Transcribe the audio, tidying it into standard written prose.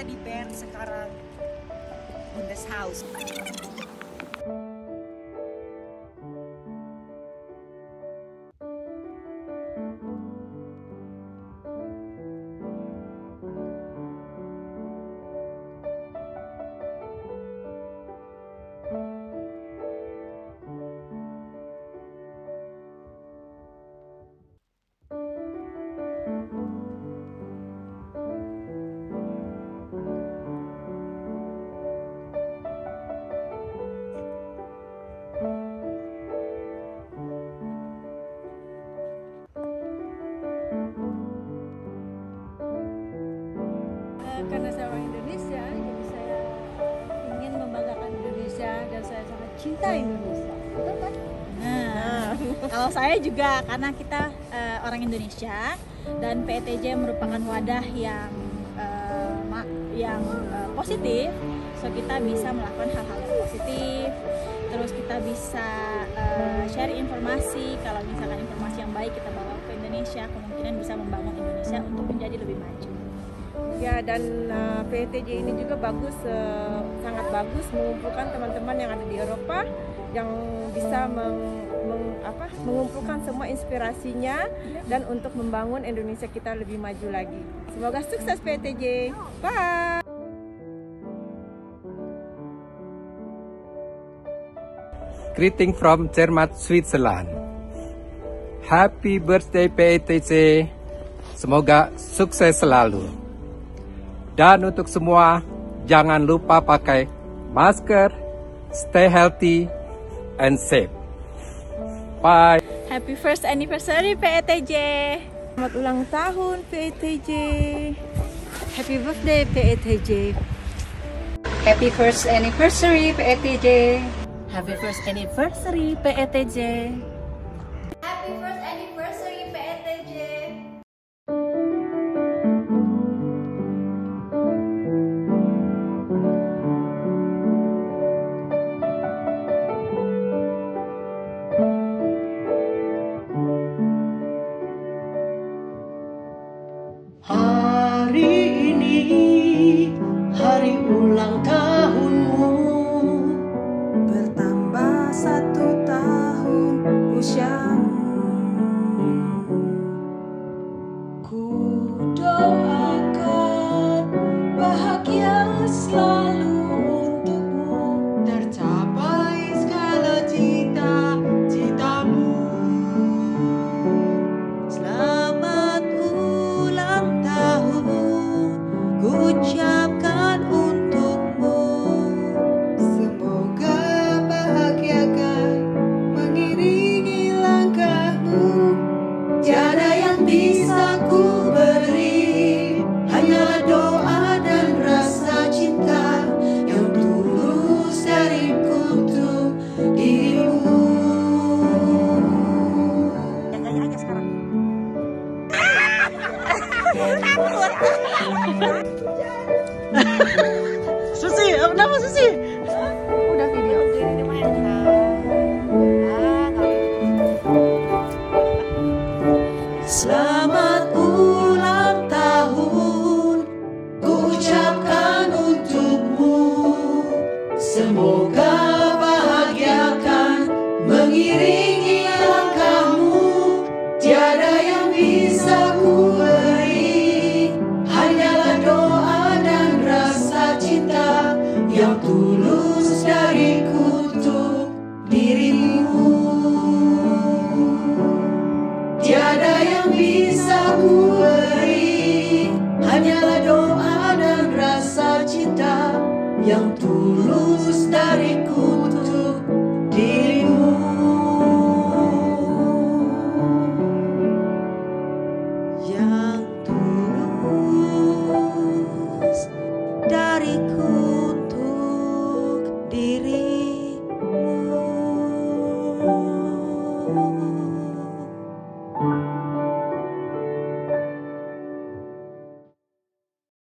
kita di band sekarang, Bundeshaus. Karena saya orang Indonesia, jadi saya ingin membanggakan Indonesia dan saya sangat cinta Indonesia. Betul kan? Nah, kalau saya juga karena kita orang Indonesia dan PETJ merupakan wadah yang positif, so kita bisa melakukan hal-hal yang positif. Terus kita bisa share informasi, kalau misalkan informasi yang baik kita bawa ke Indonesia, kemungkinan bisa membangun Indonesia untuk menjadi lebih maju. Ya, dan PETJ ini juga bagus, sangat bagus mengumpulkan teman-teman yang ada di Eropa yang bisa mengumpulkan semua inspirasinya dan untuk membangun Indonesia kita lebih maju lagi. Semoga sukses PETJ. Bye! Greeting from Zermatt, Switzerland. Happy birthday PETJ. Semoga sukses selalu. Dan untuk semua, jangan lupa pakai masker, stay healthy, and safe. Bye! Happy first anniversary PETJ! Selamat ulang tahun PETJ! Happy birthday PETJ! Happy first anniversary PETJ! Happy first anniversary PETJ! Happy first anniversary PETJ! Hari ulang tahunmu, bertambah 1 tahun usiamu. Ku doakan bahagia selalu untukmu, tercapai segala cita-citamu. Selamat ulang tahun, ku ucapkan. Susi, apa nama Susi?